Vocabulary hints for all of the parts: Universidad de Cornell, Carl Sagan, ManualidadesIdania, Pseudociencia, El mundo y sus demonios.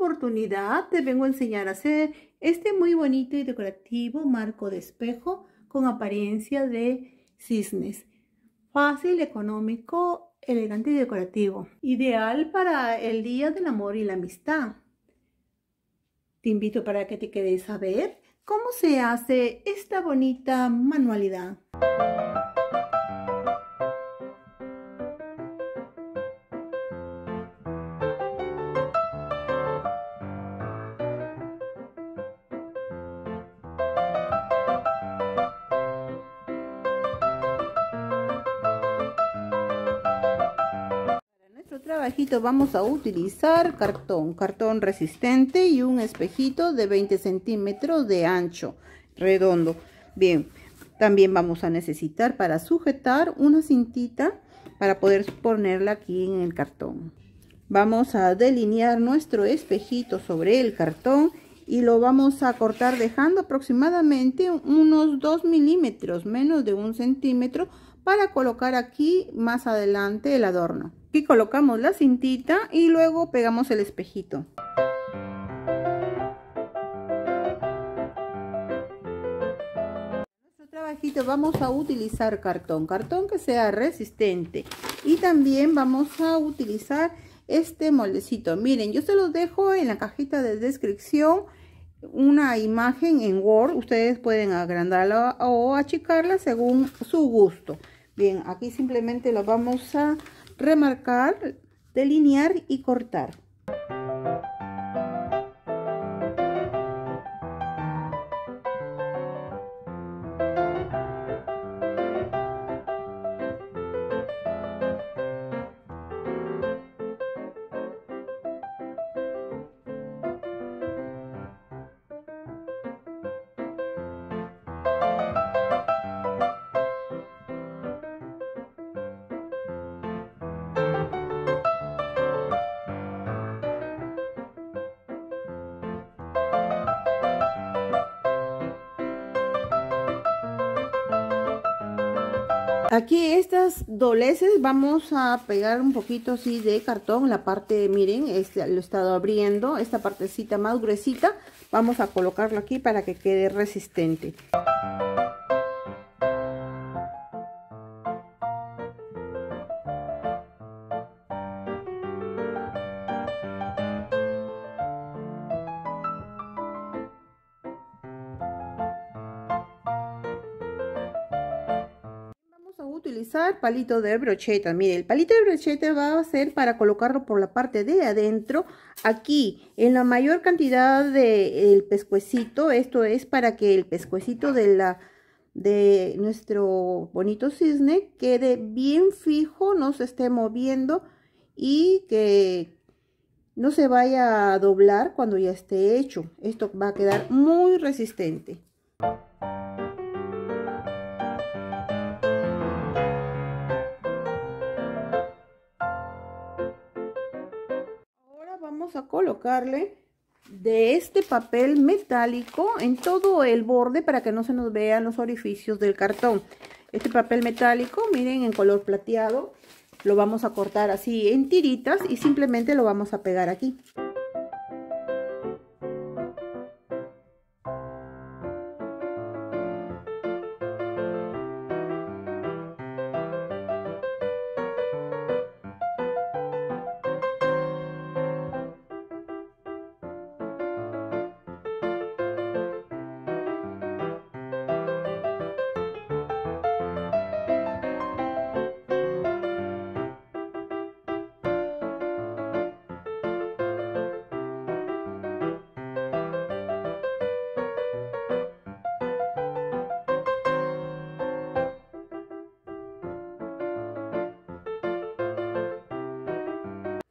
oportunidad te vengo a enseñar a hacer este muy bonito y decorativo marco de espejo con apariencia de cisnes. Fácil, económico, elegante y decorativo. Ideal para el Día del Amor y la Amistad. Te invito para que te quedes a ver cómo se hace esta bonita manualidad. Trabajito vamos a utilizar cartón resistente y un espejito de 20 centímetros de ancho redondo. Bien, también vamos a necesitar para sujetar una cintita para poder ponerla aquí en el cartón. Vamos a delinear nuestro espejito sobre el cartón y lo vamos a cortar dejando aproximadamente unos 2 milímetros, menos de 1 centímetro, para colocar aquí más adelante el adorno. Aquí colocamos la cintita y luego pegamos el espejito. Para nuestro trabajito vamos a utilizar cartón que sea resistente, y también vamos a utilizar este moldecito. Miren, yo se los dejo en la cajita de descripción una imagen en Word. Ustedes pueden agrandarla o achicarla según su gusto. Bien, aquí simplemente lo vamos a remarcar, delinear y cortar. Aquí estas dobleces vamos a pegar un poquito así de cartón, la parte, miren, lo he estado abriendo, esta partecita más gruesita, vamos a colocarlo aquí para que quede resistente. Utilizar palito de brocheta. Mire, el palito de brocheta va a ser para colocarlo por la parte de adentro, aquí en la mayor cantidad del pescuecito. Esto es para que el pescuecito de nuestro bonito cisne quede bien fijo, no se esté moviendo y que no se vaya a doblar cuando ya esté hecho. Esto va a quedar muy resistente. A colocarle de este papel metálico en todo el borde para que no se nos vean los orificios del cartón. Este papel metálico, miren, en color plateado, lo vamos a cortar así en tiritas y simplemente lo vamos a pegar aquí.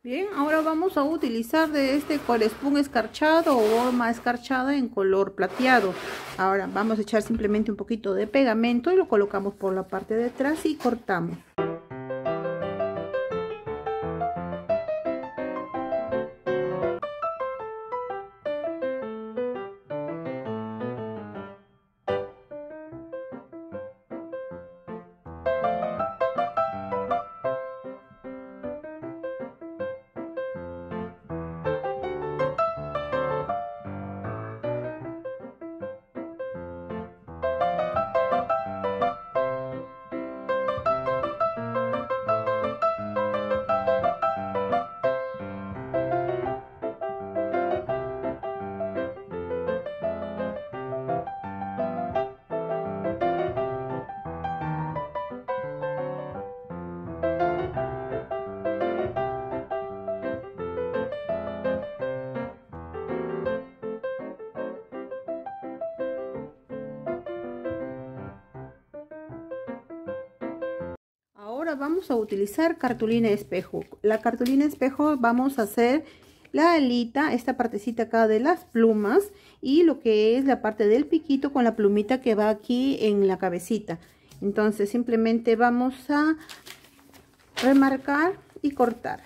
Bien, ahora vamos a utilizar de este corespun escarchado o goma escarchada en color plateado. Ahora vamos a echar simplemente un poquito de pegamento y lo colocamos por la parte de atrás y cortamos. ahora vamos a utilizar cartulina espejo. La cartulina espejo vamos a hacer la alita, esta partecita acá de las plumas y lo que es la parte del piquito con la plumita que va aquí en la cabecita. Entonces simplemente vamos a remarcar y cortar.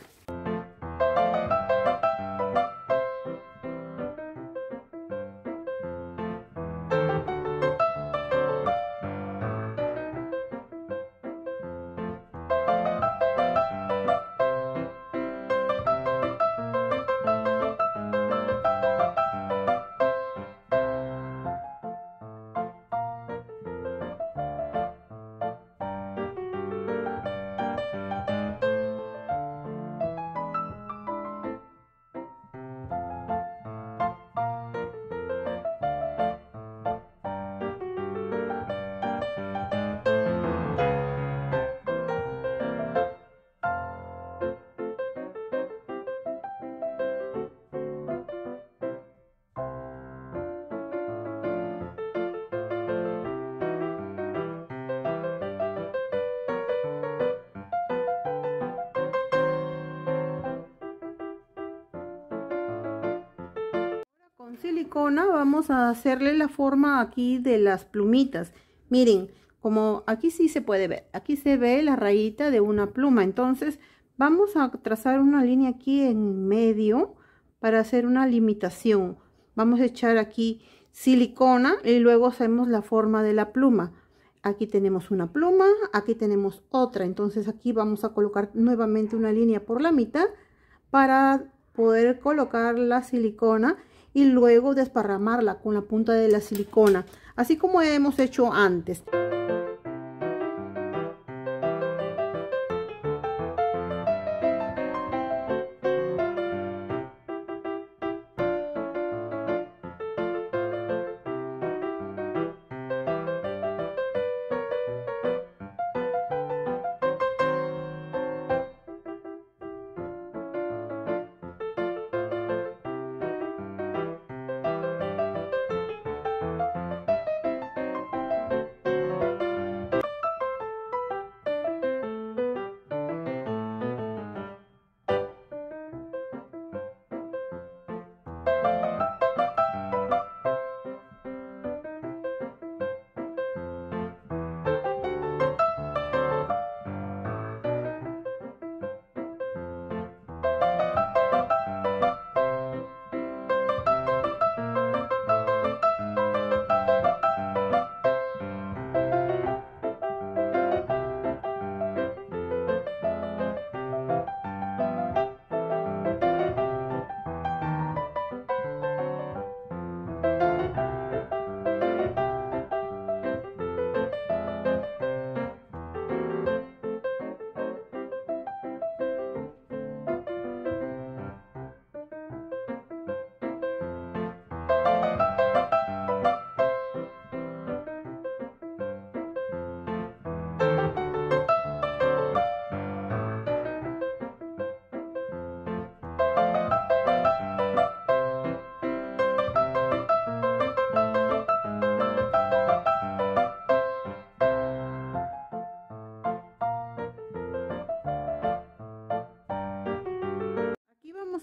Silicona vamos a hacerle la forma aquí de las plumitas. Miren, como aquí sí se puede ver, aquí se ve la rayita de una pluma. Entonces vamos a trazar una línea aquí en medio para hacer una limitación. Vamos a echar aquí silicona y luego hacemos la forma de la pluma. Aquí tenemos una pluma, aquí tenemos otra. Entonces aquí vamos a colocar nuevamente una línea por la mitad para poder colocar la silicona y luego desparramarla con la punta de la silicona, así como hemos hecho antes.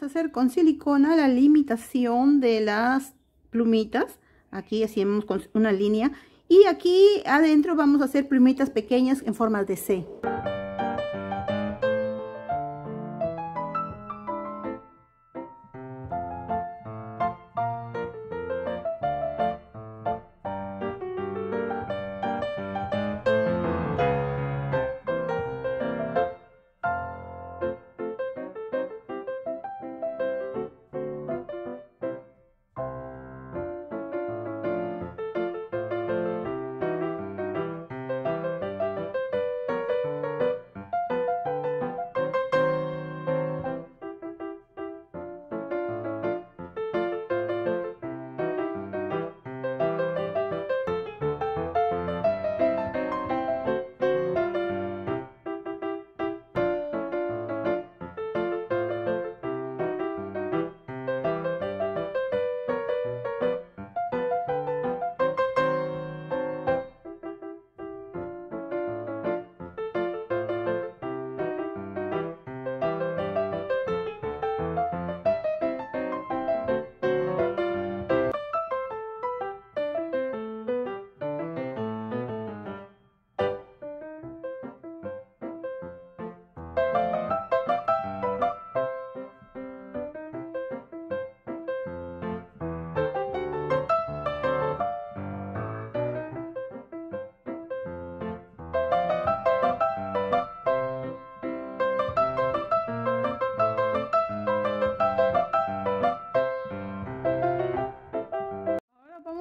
Hacer con silicona la limitación de las plumitas. Aquí hacemos una línea y aquí adentro vamos a hacer plumitas pequeñas en forma de C.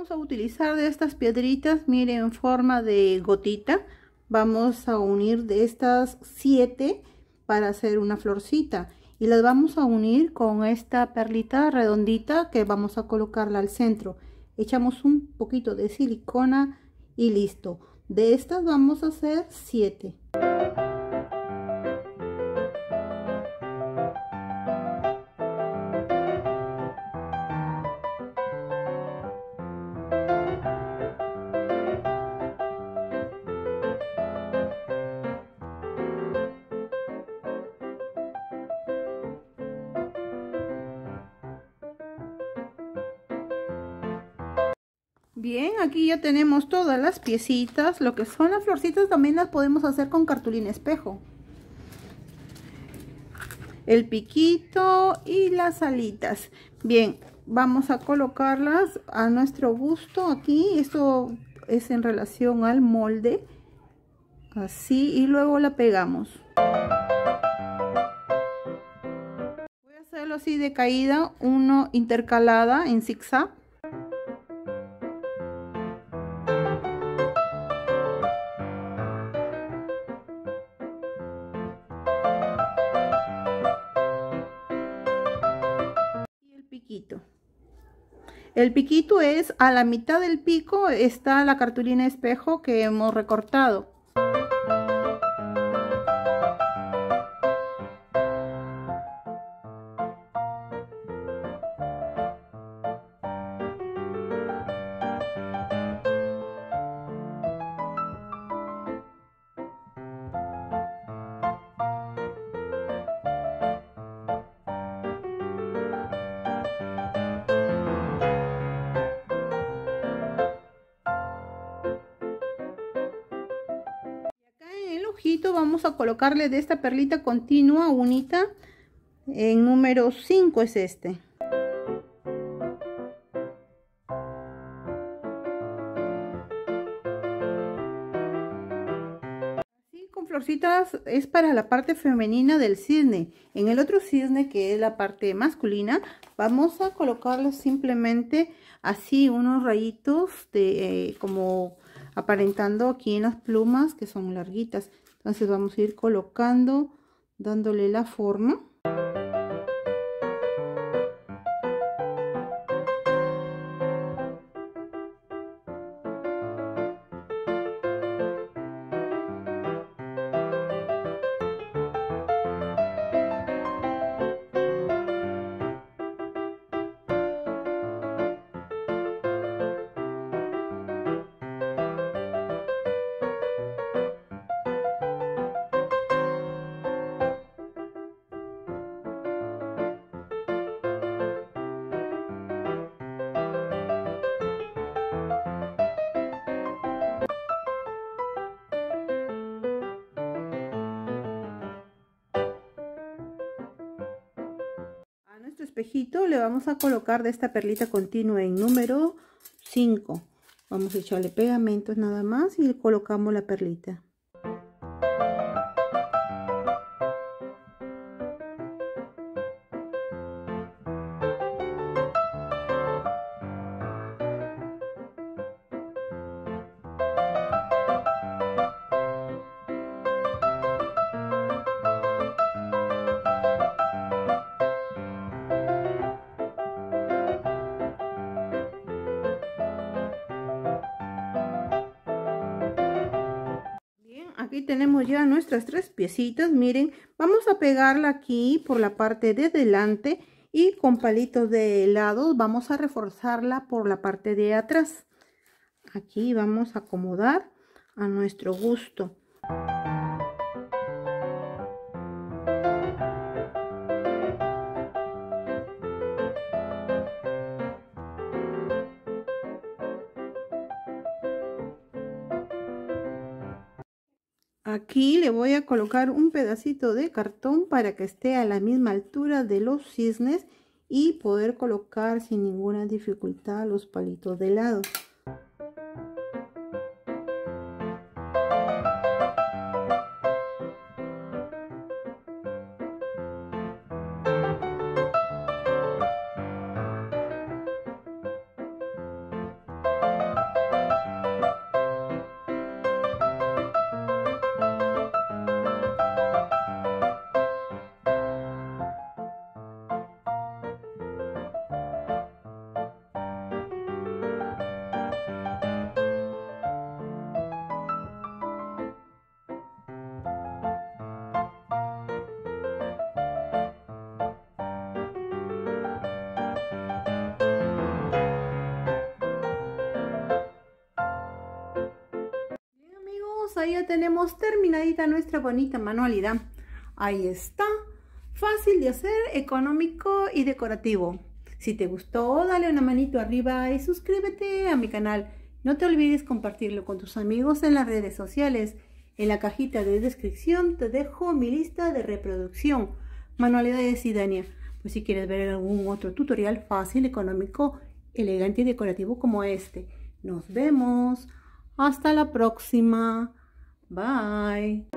vamos a utilizar de estas piedritas, miren, en forma de gotita. Vamos a unir de estas 7 para hacer una florcita. Y las vamos a unir con esta perlita redondita que vamos a colocarla al centro. Echamos un poquito de silicona y listo. De estas vamos a hacer 7. Bien, aquí ya tenemos todas las piecitas. Lo que son las florcitas también las podemos hacer con cartulina espejo. El piquito y las alitas. Bien, vamos a colocarlas a nuestro gusto aquí. Esto es en relación al molde. Así, y luego la pegamos. Voy a hacerlo así de caída, uno intercalada en zigzag. El piquito es a la mitad del pico, está la cartulina espejo que hemos recortado. Vamos a colocarle de esta perlita continua unita, en número 5 es este. Así con florcitas es para la parte femenina del cisne. En el otro cisne, que es la parte masculina, vamos a colocarle simplemente así unos rayitos de como aparentando aquí en las plumas que son larguitas. Entonces vamos a ir colocando, dándole la forma. Espejito, le vamos a colocar de esta perlita continua en número 5. Vamos a echarle pegamentos nada más y colocamos la perlita. Aquí tenemos ya nuestras 3 piecitas, miren, vamos a pegarla aquí por la parte de delante y con palitos de lado vamos a reforzarla por la parte de atrás. Aquí vamos a acomodar a nuestro gusto. Aquí le voy a colocar un pedacito de cartón para que esté a la misma altura de los cisnes y poder colocar sin ninguna dificultad los palitos de lado. vamos, ahí ya tenemos terminadita nuestra bonita manualidad. Ahí está, fácil de hacer, económico y decorativo. Si te gustó, dale una manito arriba y suscríbete a mi canal. No te olvides compartirlo con tus amigos en las redes sociales. En la cajita de descripción te dejo mi lista de reproducción, Manualidades Idania. Pues si quieres ver algún otro tutorial fácil, económico, elegante y decorativo como este. Nos vemos. Hasta la próxima. Bye.